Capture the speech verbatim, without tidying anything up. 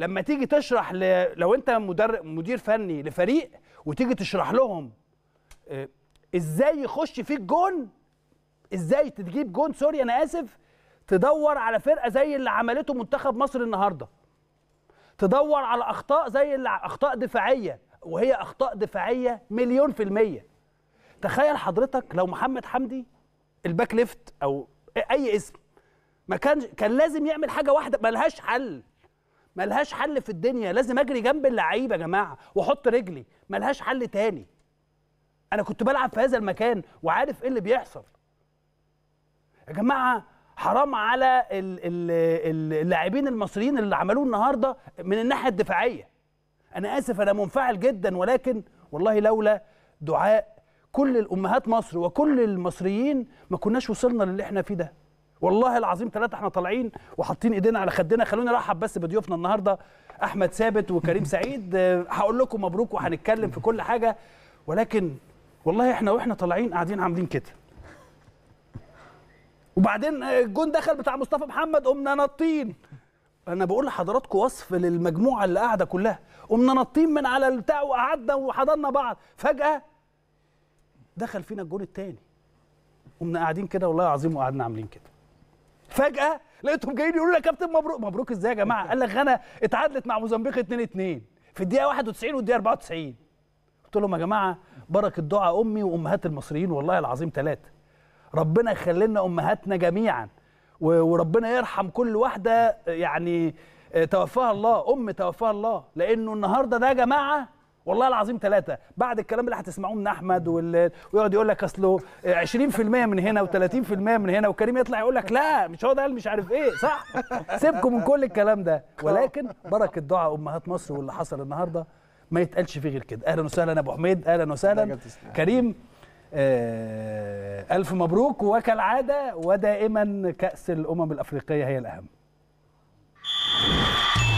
لما تيجي تشرح ل... لو انت مدرب مدير فني لفريق وتيجي تشرح لهم ازاي يخش فيك جون، ازاي تجيب جون، سوري انا اسف، تدور على فرقه زي اللي عملته منتخب مصر النهارده، تدور على اخطاء زي اللي اخطاء دفاعيه، وهي اخطاء دفاعيه مليون في الميه. تخيل حضرتك لو محمد حمدي الباك ليفت او اي اسم ما كان كان لازم يعمل حاجه واحده ملهاش حل، ملهاش حل في الدنيا، لازم اجري جنب اللعيبه يا جماعه واحط رجلي، ملهاش حل تاني. انا كنت بلعب في هذا المكان وعارف ايه اللي بيحصل يا جماعه. حرام على اللاعبين المصريين اللي عملوه النهارده من الناحيه الدفاعيه. انا اسف انا منفعل جدا، ولكن والله لولا دعاء كل الامهات مصر وكل المصريين ما كناش وصلنا للي احنا فيه ده. والله العظيم ثلاثه احنا طالعين وحاطين ايدينا على خدنا. خلوني ارحب بس بضيوفنا النهارده احمد ثابت وكريم سعيد. هقول لكم مبروك وهنتكلم في كل حاجه، ولكن والله احنا واحنا طالعين قاعدين عاملين كده، وبعدين الجون دخل بتاع مصطفى محمد قمنا نطين. انا بقول لحضراتكم وصف للمجموعه اللي قاعده كلها، قمنا نطين من على البتاع وقعدنا وحضننا بعض، فجاه دخل فينا الجون الثاني، قمنا قاعدين كده والله العظيم وقعدنا عاملين كده، فجاه لقيتهم جايين يقولوا لنا يا كابتن مبروك. مبروك ازاي يا جماعه؟ قال لك غانا اتعادلت مع موزمبيق اتنين اتنين في الدقيقه واحد وتسعين والدقيقه اربعة وتسعين. قلت لهم يا جماعه بركه دعاء امي وامهات المصريين والله العظيم ثلاثه، ربنا يخلي لنا امهاتنا جميعا، وربنا يرحم كل واحده يعني توفاها الله، ام توفاها الله، لانه النهارده ده يا جماعه والله العظيم ثلاثه بعد الكلام اللي هتسمعوه من احمد وال... ويقعد يقول لك اصله عشرين في المية من هنا وثلاثين في المية من هنا، وكريم يطلع يقول لك لا مش هو ده مش عارف ايه، صح؟ سيبكم من كل الكلام ده، ولكن بركه دعاء امهات مصر واللي حصل النهارده ما يتقالش فيه غير كده. اهلا وسهلا ابو حميد، اهلا وسهلا كريم، ألف مبروك، وكالعادة ودائما كأس الأمم الأفريقية هي الأهم.